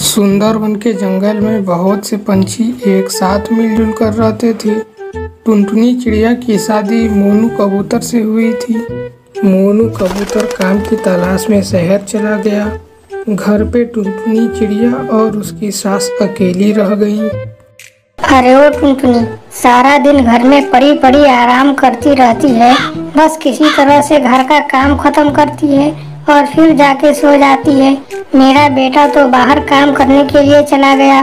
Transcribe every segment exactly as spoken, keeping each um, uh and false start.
सुंदरवन के जंगल में बहुत से पंछी एक साथ मिलजुल कर रहते थे। टुनटुनी चिड़िया की शादी मोनू कबूतर से हुई थी। मोनू कबूतर काम की तलाश में शहर चला गया। घर पे टुनटुनी चिड़िया और उसकी सास अकेली रह गई। अरे ओ टुनटुनी, सारा दिन घर में पड़ी पड़ी आराम करती रहती है, बस किसी तरह से घर का काम खत्म करती है और फिर जाके सो जाती है। मेरा बेटा तो बाहर काम करने के लिए चला गया।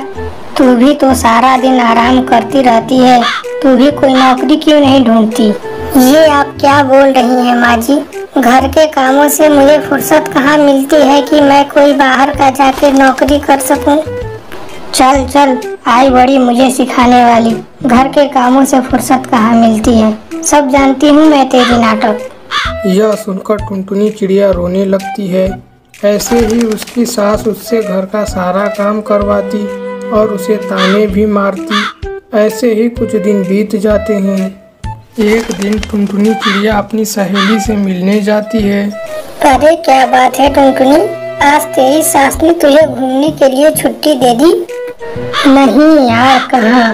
तू भी तो सारा दिन आराम करती रहती है, तू भी कोई नौकरी क्यों नहीं ढूंढती? ये आप क्या बोल रही हैं माँ जी, घर के कामों से मुझे फुर्सत कहाँ मिलती है कि मैं कोई बाहर का जाके नौकरी कर सकूं। चल चल, आई बड़ी मुझे सिखाने वाली, घर के कामों से फुर्सत कहाँ मिलती है, सब जानती हूँ मैं तेरी नाटक। यह सुनकर टुनटुनी चिड़िया रोने लगती है। ऐसे ही उसकी सास उससे घर का सारा काम करवाती और उसे ताने भी मारती। ऐसे ही कुछ दिन बीत जाते हैं। एक दिन टुनटुनी चिड़िया अपनी सहेली से मिलने जाती है। अरे क्या बात है टुनटुनी, आज तेरी सास ने तुझे घूमने के लिए छुट्टी दे दी? नहीं यार कहाँ,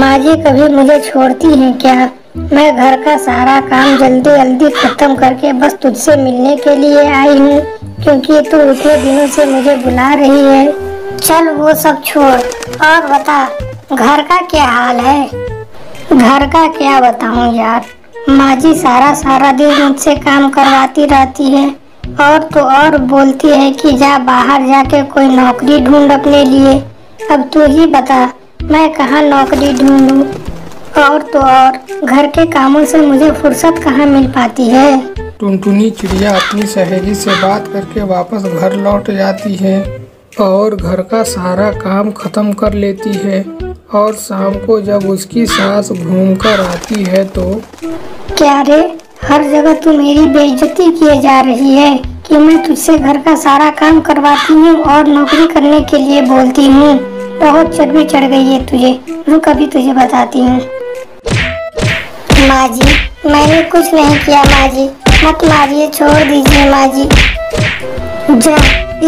माँ जी कभी मुझे छोड़ती है क्या? मैं घर का सारा काम जल्दी जल्दी खत्म करके बस तुझसे मिलने के लिए आई हूँ, क्योंकि तू इतने दिनों से मुझे बुला रही है। चल वो सब छोड़ और बता, घर का क्या हाल है? घर का क्या बताऊँ यार, माँ जी सारा सारा दिन मुझसे काम करवाती रहती है और तो और बोलती है कि जा बाहर जाके कोई नौकरी ढूंढ अपने लिए। अब तू ही बता, मैं कहाँ नौकरी ढूंढूँ? और तो और घर के कामों से मुझे फुर्सत कहाँ मिल पाती है। टुनटुनी चिड़िया अपनी सहेली से बात करके वापस घर लौट जाती है और घर का सारा काम खत्म कर लेती है। और शाम को जब उसकी सास घूमकर आती है तो क्या रे, हर जगह तू मेरी बेइज्जती किए जा रही है कि मैं तुझसे घर का सारा काम करवाती हूँ और नौकरी करने के लिए बोलती हूँ। बहुत चर्बी चढ़ गई है तुझे, रुक अभी तुझे बताती हूँ। माँ जी मैंने कुछ नहीं किया माँ जी, मत मारिए, छोड़ दीजिए माँ जी। जा,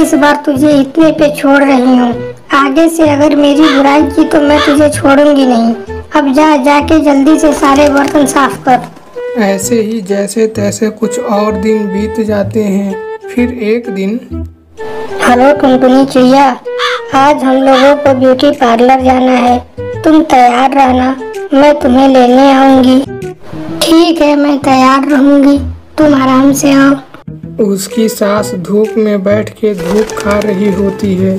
इस बार तुझे इतने पे छोड़ रही हूँ, आगे से अगर मेरी बुराई की तो मैं तुझे छोड़ूंगी नहीं। अब जा, जाके जल्दी से सारे बर्तन साफ कर। ऐसे ही जैसे तैसे कुछ और दिन बीत जाते हैं। फिर एक दिन, हेलो टुनटुनी चिड़िया, आज हम लोगों को ब्यूटी पार्लर जाना है, तुम तैयार रहना, मैं तुम्हें लेने आऊंगी। ठीक है मैं तैयार रहूंगी, तुम आराम से आओ। उसकी सास धूप में बैठ के धूप खा रही होती है।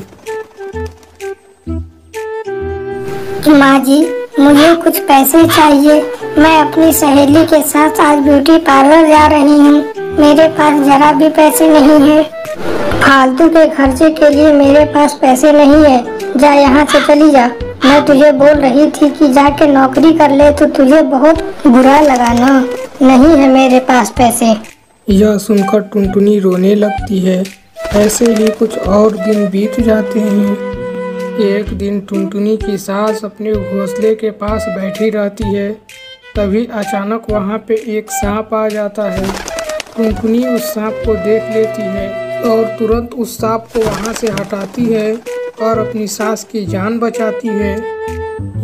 माँ जी मुझे कुछ पैसे चाहिए, मैं अपनी सहेली के साथ आज ब्यूटी पार्लर जा रही हूँ, मेरे पास जरा भी पैसे नहीं है। फालतू के खर्चे के लिए मेरे पास पैसे नहीं है, जा यहाँ से चली जा। मैं तुझे बोल रही थी कि जाके नौकरी कर ले तो तुझे बहुत बुरा लगाना, नहीं है मेरे पास पैसे। यह सुनकर टुनटुनी रोने लगती है। ऐसे ही कुछ और दिन बीत जाते हैं। एक दिन टुनटुनी की सास अपने घोंसले के पास बैठी रहती है। तभी अचानक वहाँ पे एक सांप आ जाता है। टुनटुनी उस सांप को देख लेती है और तुरंत उस सांप को वहाँ से हटाती है और अपनी सास की जान बचाती है।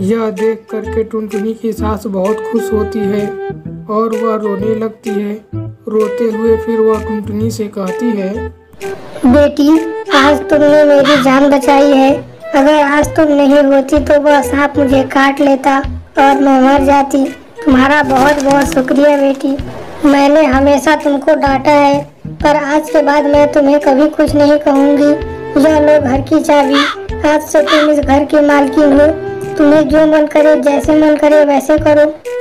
यह देख करके टुनटुनी की सास बहुत खुश होती है और वह रोने लगती है। रोते हुए फिर वह टुनटुनी से कहती है, बेटी आज तुमने मेरी जान बचाई है, अगर आज तुम नहीं होती तो वह सांप मुझे काट लेता और मैं मर जाती। तुम्हारा बहुत बहुत शुक्रिया बेटी, मैंने हमेशा तुमको डांटा है, पर आज के बाद मैं तुम्हें कभी कुछ नहीं कहूँगी। यह लो घर की चाबी, आज से तुम इस घर की मालकिन हो, तुम्हें जो मन करे जैसे मन करे वैसे करो,